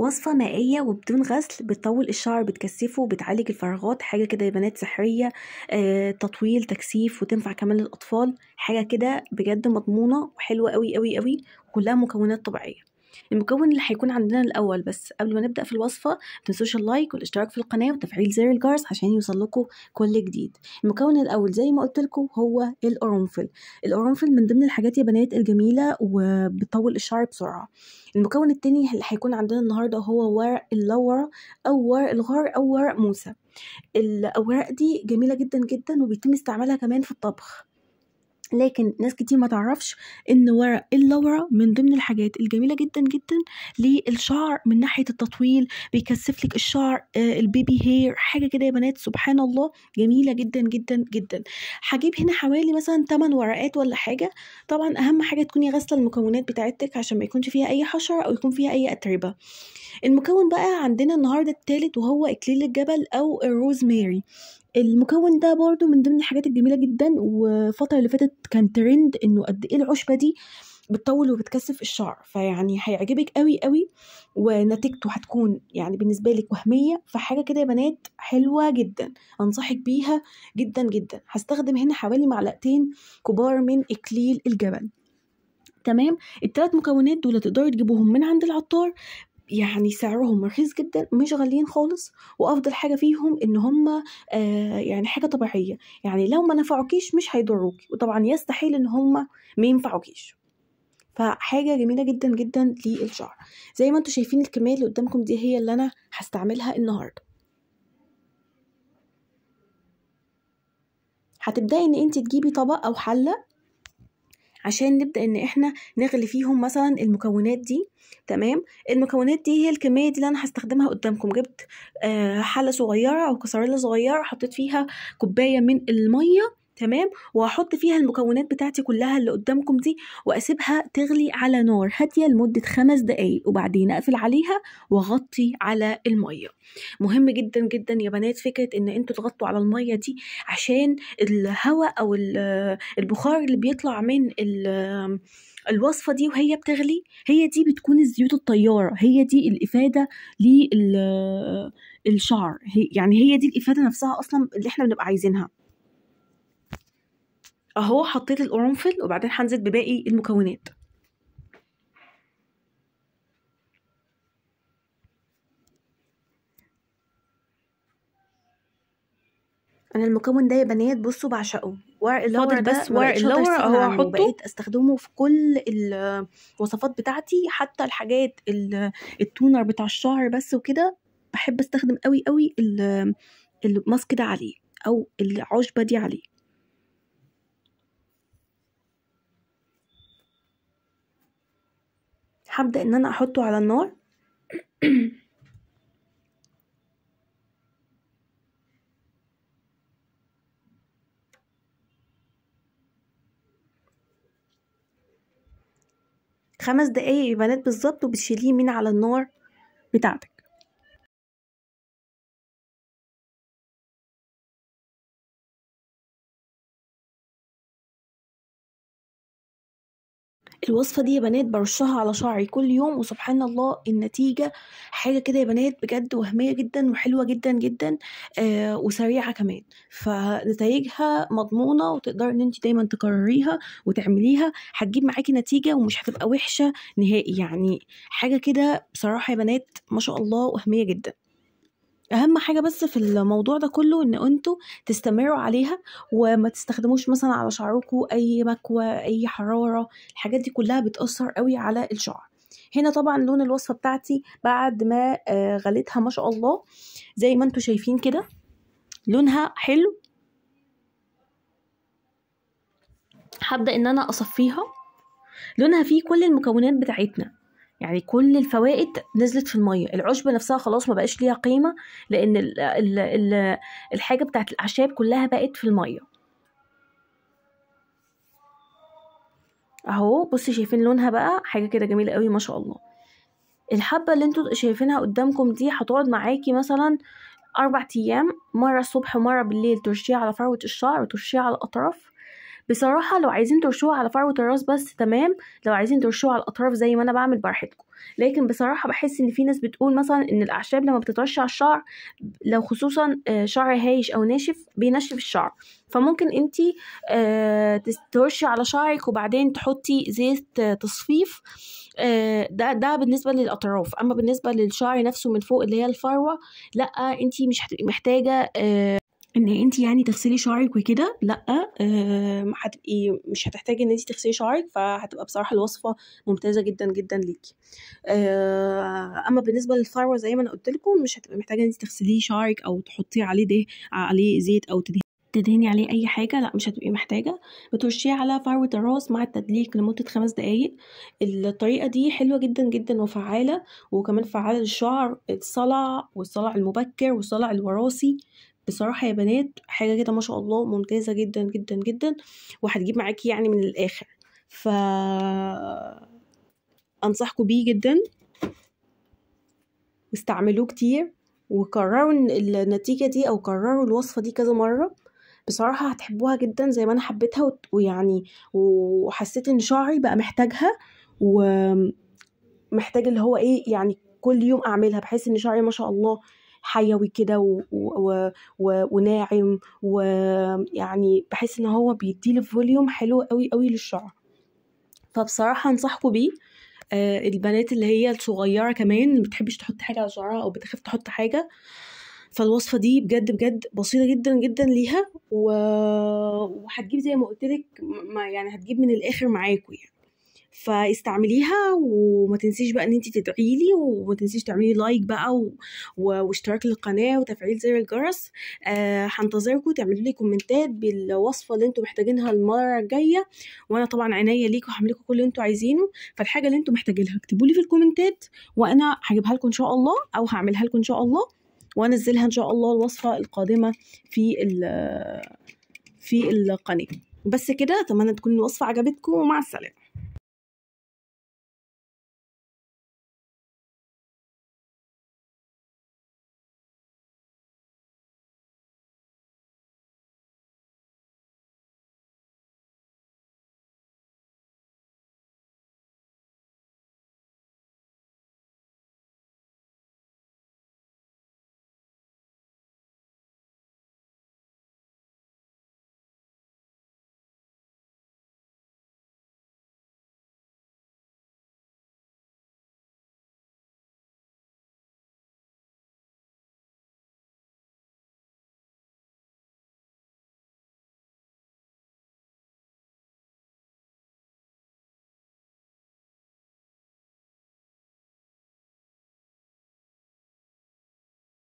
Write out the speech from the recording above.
وصفة مائية وبدون غسل، بتطول الشعر، بتكثفه، بتعالج الفراغات، حاجة كده يا بنات سحرية، تطويل تكثيف، وتنفع كمان للأطفال، حاجة كده بجد مضمونة وحلوة قوي قوي قوي، وكلها مكونات طبيعية. المكون اللي هيكون عندنا الاول، بس قبل ما نبدا في الوصفه متنسوش اللايك والاشتراك في القناه وتفعيل زر الجرس عشان يوصلكوا كل جديد. المكون الاول زي ما قلت لكم هو القرنفل. القرنفل من ضمن الحاجات يا بنات الجميله وبتطول الشعر بسرعه. المكون الثاني اللي هيكون عندنا النهارده هو ورق اللورة او ورق الغار او ورق موسى. الاوراق دي جميله جدا جدا وبيتم استعمالها كمان في الطبخ، لكن ناس كتير ما تعرفش ان ورق اللورة من ضمن الحاجات الجميله جدا جدا للشعر من ناحيه التطويل، بيكثف لك الشعر، البيبي هير، حاجه كده يا بنات سبحان الله جميله جدا جدا جدا. هجيب هنا حوالي مثلا 8 ورقات ولا حاجه. طبعا اهم حاجه تكوني غاسله المكونات بتاعتك عشان ما يكونش فيها اي حشره او يكون فيها اي اتربه. المكون بقى عندنا النهارده الثالث وهو اكليل الجبل او الروزماري. المكون ده برضو من ضمن الحاجات الجميله جدا، والفتره اللي فاتت كان ترند انه قد ايه العشبه دي بتطول وبتكثف الشعر، فيعني هيعجبك قوي قوي ونتيجته هتكون يعني بالنسبه لك وهميه، فحاجه كده يا بنات حلوه جدا انصحك بيها جدا جدا. هستخدم هنا حوالي معلقتين كبار من اكليل الجبل. تمام، الثلاث مكونات دول تقدروا تجيبوهم من عند العطار، يعني سعرهم رخيص جدا مش غاليين خالص، وافضل حاجه فيهم ان هم يعني حاجه طبيعيه، يعني لو ما نفعوكيش مش هيضروكي، وطبعا يستحيل ان هم ما ينفعوكيش، فحاجه جميله جدا جدا للشعر. زي ما انتم شايفين الكميه اللي قدامكم دي هي اللي انا هستعملها النهارده. هتبداي ان انت تجيبي طبق او حله عشان نبدأ ان احنا نغلي فيهم مثلا المكونات دي. تمام، المكونات دي هي الكمية دي اللي انا هستخدمها قدامكم. جبت حلة صغيرة او كسرية صغيرة، حطيت فيها كوباية من المية. تمام، وهحط فيها المكونات بتاعتي كلها اللي قدامكم دي واسيبها تغلي على نار هاديه لمده 5 دقايق، وبعدين اقفل عليها واغطي على الميه. مهم جدا جدا يا بنات فكره ان انتوا تغطوا على الميه دي عشان الهواء او البخار اللي بيطلع من الوصفه دي وهي بتغلي، هي دي بتكون الزيوت الطياره، هي دي الافاده للشعر، يعني هي دي الافاده نفسها اصلا اللي احنا بنبقى عايزينها. اهو حطيت القرنفل وبعدين هنزل بباقي المكونات. انا المكون ده يا بنات بصوا بعشقه، ورق اللورة ده، بس ورق اللورة اهو هحطه، بقيت استخدمه في كل الوصفات بتاعتي، حتى الحاجات التونر بتاع الشعر بس وكده بحب استخدم قوي قوي الماسك ده عليه او العشبة دي عليه. هبدأ ان انا احطه على النار. خمس دقايق يا بنات بالظبط وبتشيليه من على النار بتاعتك. الوصفة دي يا بنات برشها على شعري كل يوم وسبحان الله النتيجة حاجة كده يا بنات بجد وهمية جدا وحلوة جدا جدا، وسريعة كمان، فنتائجها مضمونة وتقدر ان انت دايما تكرريها وتعمليها، هتجيب معاكي نتيجة ومش هتبقى وحشة نهائي، يعني حاجة كده بصراحة يا بنات ما شاء الله وهمية جدا. اهم حاجه بس في الموضوع ده كله ان انتوا تستمروا عليها وما تستخدموش مثلا على شعركم اي مكوه، اي حراره، الحاجات دي كلها بتاثر قوي على الشعر. هنا طبعا لون الوصفه بتاعتي بعد ما غليتها ما شاء الله زي ما انتوا شايفين كده لونها حلو. هبدا ان انا اصفيها، لونها فيه كل المكونات بتاعتنا، يعني كل الفوائد نزلت في الميه، العشبه نفسها خلاص ما بقاش ليها قيمه لان ال الحاجه بتاعت الاعشاب كلها بقت في الميه. اهو بصي شايفين لونها بقى حاجه كده جميله قوي ما شاء الله. الحبه اللي انتوا شايفينها قدامكم دي هتقعد معاكي مثلا 4 ايام، مره الصبح ومره بالليل، ترشيها على فروه الشعر وترشيها على الاطراف، بصراحه لو عايزين ترشوها على فروه الراس بس تمام، لو عايزين ترشوها على الاطراف زي ما انا بعمل براحتكم. لكن بصراحه بحس ان في ناس بتقول مثلا ان الاعشاب لما بتترش على الشعر، لو خصوصا شعر هايش او ناشف، بينشف الشعر. فممكن انتي ترشي على شعرك وبعدين تحطي زيت تصفيف، ده بالنسبه للاطراف. اما بالنسبه للشعر نفسه من فوق اللي هي الفروه، لا انتي مش محتاجه ان انتي يعني تغسلي شعرك وكده، لا هتبقي مش هتحتاجي ان انتي تغسلي شعرك، فهتبقى بصراحه الوصفه ممتازه جدا جدا ليكي. اما بالنسبه للفروه زي ما انا قلت لكم، مش هتبقي محتاجه ان انتي تغسلي شعرك او تحطي عليه زيت او تدهني عليه اي حاجه، لا مش هتبقي محتاجه. بترشيه على فروه الراس مع التدليك لمده 5 دقائق. الطريقه دي حلوه جدا جدا وفعاله، وكمان فعاله للشعر الصلع والصلع المبكر والصلع الوراثي. بصراحه يا بنات حاجه كده ما شاء الله ممتازه جدا جدا جدا، وهتجيب معاكي يعني من الاخر، ف انصحكم بيه جدا واستعملوه كتير، وكرروا النتيجه دي او كرروا الوصفه دي كذا مره. بصراحه هتحبوها جدا زي ما انا حبيتها، ويعني وحسيت ان شعري بقى محتاجها، ومحتاج اللي هو ايه يعني كل يوم اعملها، بحيث ان شعري ما شاء الله حيوي كده وناعم، ويعني بحس ان هو بيديلي فوليوم حلو قوي قوي للشعر. فبصراحه انصحكم بيه. البنات اللي هي الصغيره كمان ما بتحبش تحط حاجه على شعرها او بتخاف تحط حاجه، فالوصفه دي بجد بجد بسيطه جدا جدا ليها، وهتجيب زي ما قلت لك يعني هتجيب من الاخر معاكم يعني. فاستعمليها، وما تنسيش بقى ان انت تدعي لي، وما تنسيش تعملي لايك بقى واشتراك للقناه وتفعيل زر الجرس. هنتظركم تعملوا لي كومنتات بالوصفه اللي انتم محتاجينها المره الجايه، وانا طبعا عينيا ليكم وهعمل لكم كل اللي انتم عايزينه. فالحاجه اللي انتم محتاجينها اكتبوا لي في الكومنتات، وانا هجيبها لكم ان شاء الله، او هعملها لكم ان شاء الله، وانزلها ان شاء الله الوصفه القادمه في القناه. بس كده، اتمنى تكون الوصفه عجبتكم، ومع السلامه.